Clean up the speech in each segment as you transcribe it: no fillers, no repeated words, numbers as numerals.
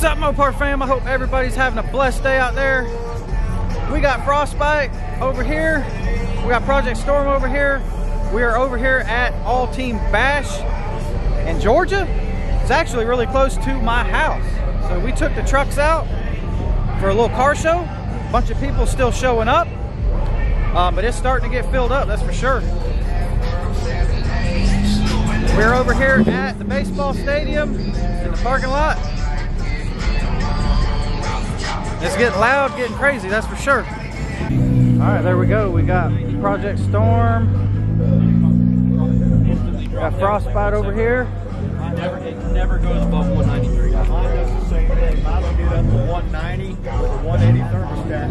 What's up, Mopar fam? I hope everybody's having a blessed day out there. We got Frostbite over here. We got Project Storm over here. We are over here at All Team Bash in Georgia. It's actually really close to my house. So we took the trucks out for a little car show. A bunch of people still showing up. But it's starting to get filled up, that's for sure. We're over here at the baseball stadium in the parking lot. It's getting loud, getting crazy, that's for sure. All right, there we go. We got Project Storm. We got Frostbite over here. It never goes above 193. Mine does the same thing. Mine will get up to 190 with a 180 thermostat.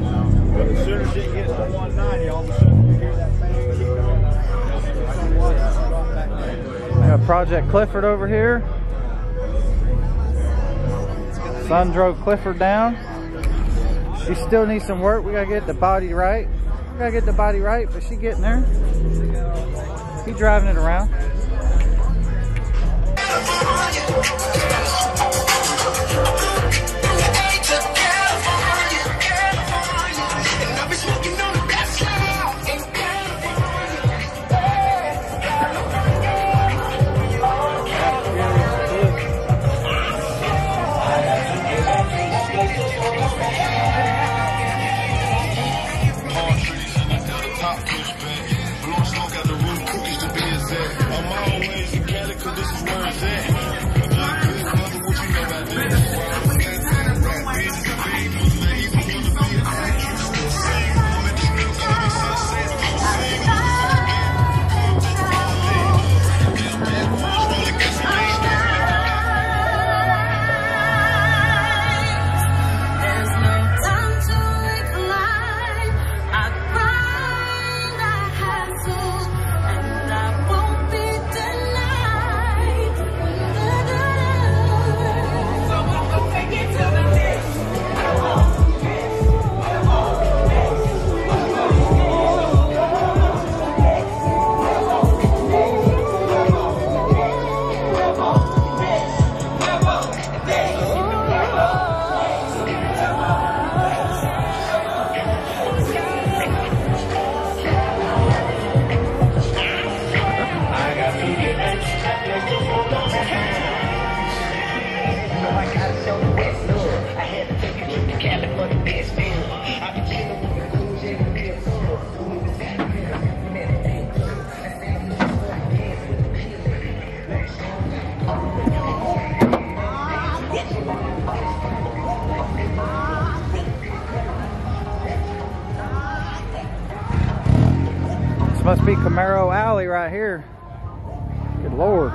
But as soon as it gets to 190, all of a sudden you hear that bang, keep going. Got Project Clifford over here. Sun drove Clifford down. She still needs some work. We gotta get the body right. We gotta get the body right, but she getting there. He driving it around. This must be Camaro Alley right here. Good Lord.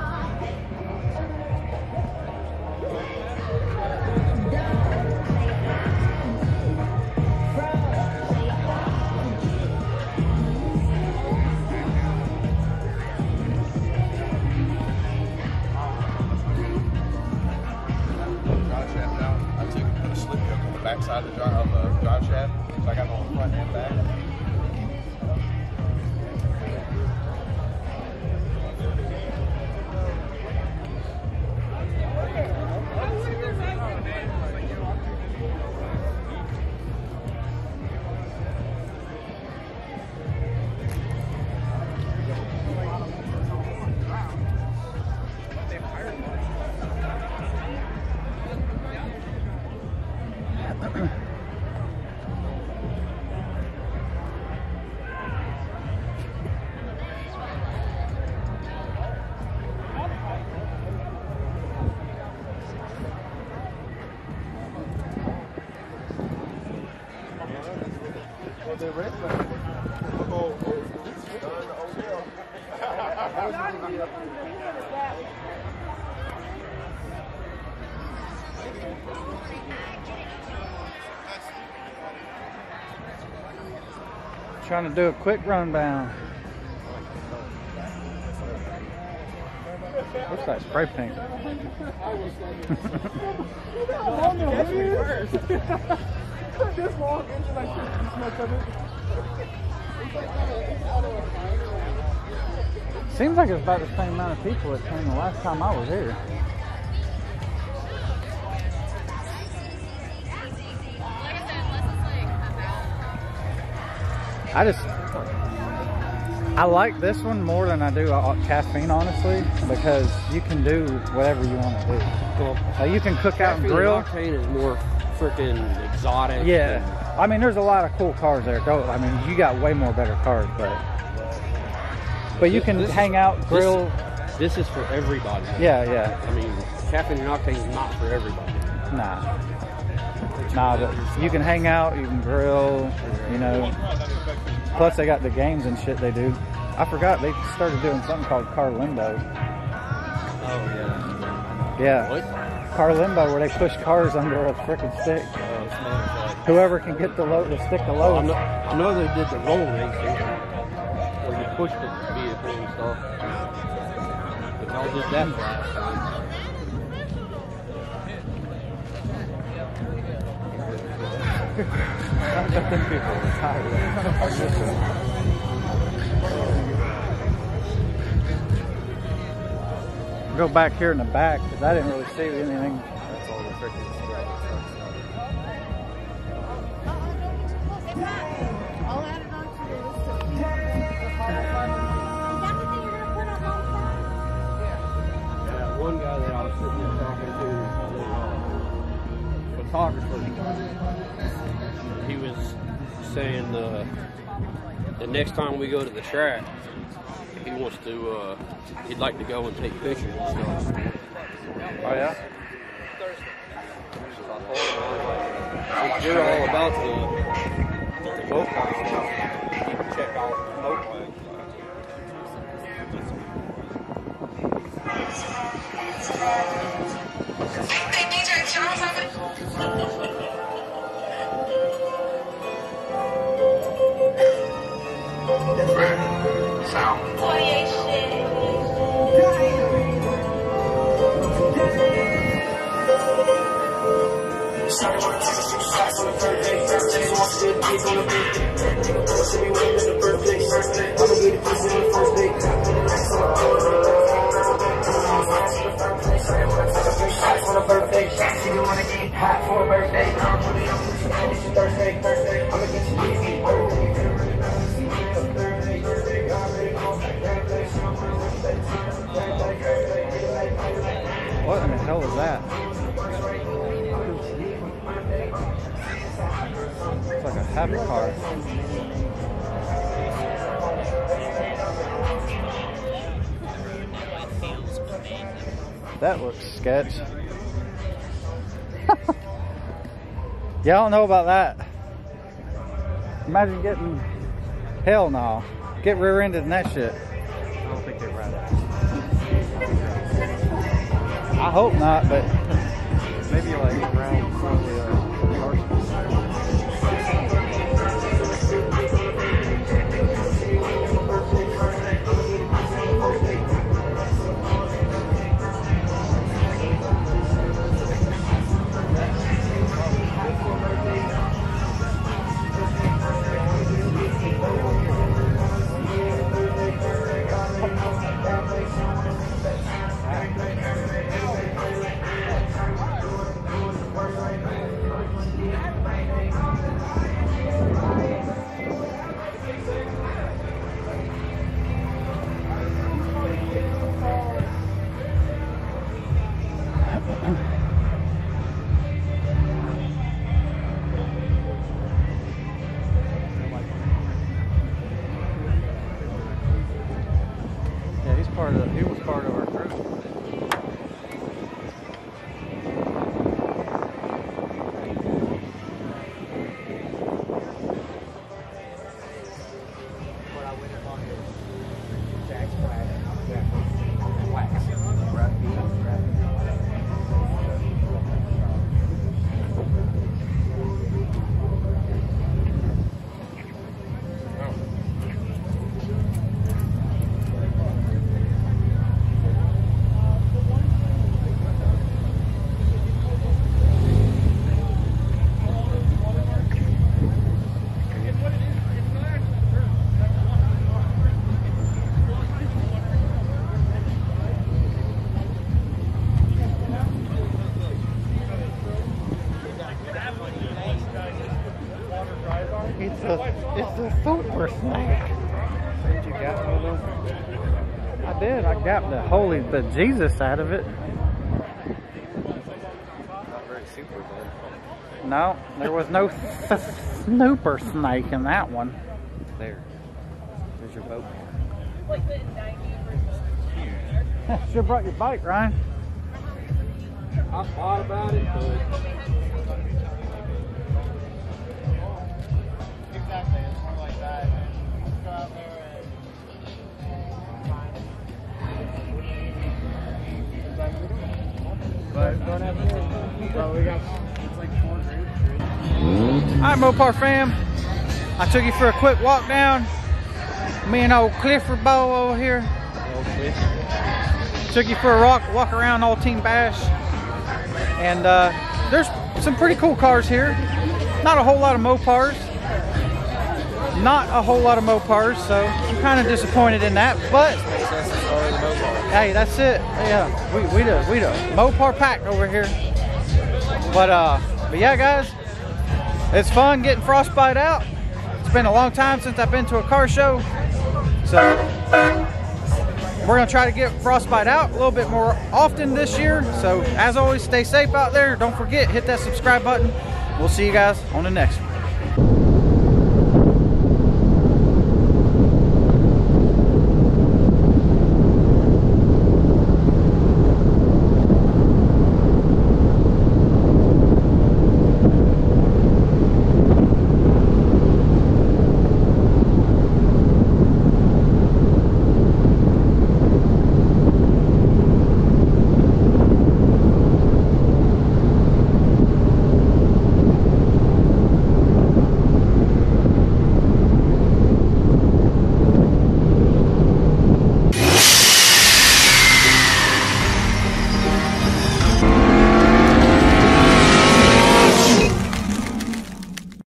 Backside of the drive shaft, so I got the whole front and back. Trying to do a quick rundown. Looks like spray paint. Seems like it's about the same amount of people that came the last time I was here. I like this one more than I do caffeine, honestly, because you can do whatever you want to do. Cool. You can cook out and grill. Caffeine and Octane is more freaking exotic. Yeah. I mean, there's a lot of cool cars there. I mean, you got way more better cars, but you can hang out, grill. This is for everybody. Yeah, yeah. I mean, Caffeine and Octane is not for everybody. Nah, but you can hang out, you can grill, you know. Plus, they got the games and shit they do. I forgot they started doing something called Car Limbo. Oh, yeah. Yeah. What? Car Limbo, where they push cars under a freaking stick. Oh, it's not like... Whoever can get the stick the lowest. Oh, I know they did the roll racing, where you push the vehicle and stuff. But y'all did that last time. Go back here in the back because I didn't really see anything. That's all the freaking Yeah, one guy that I was sitting there talking to, a photographer. He was saying the next time we go to the track, he wants to, he'd like to go and take pictures and stuff. Oh, yeah? Since you're all about the moped stuff, you can check out the moped. What in the hell is that? It's like a happy car. That looks sketch. Y'all know about that. Imagine getting, hell no. Get rear-ended in that shit. I don't think they ride that. I hope not, but maybe like around probably It's the super snack. Did you gap one of them? I did. I got the holy bejesus out of it. Not very super though. No, there was no snooper snake in that one. There. There's your boat. You should have brought your bike, Ryan. I thought about it, but... Exactly, it's more like that. Go out there and find it. But don't have it. Well, we got... It's like 4 drinks. Alright, Mopar fam. I took you for a quick walk down. Me and old Clifford Bo over here. Old Clifford. Took you for a walk around All Team Bash. And there's some pretty cool cars here. Not a whole lot of Mopars. Not a whole lot of Mopars, so I'm kind of disappointed in that. But hey, that's it. Yeah, we the Mopar pack over here. But yeah, guys, it's fun getting Frostbite out. It's been a long time since I've been to a car show, so. We're going to try to get Frostbite out a little bit more often this year. So, as always, stay safe out there. Don't forget, hit that subscribe button. We'll see you guys on the next one.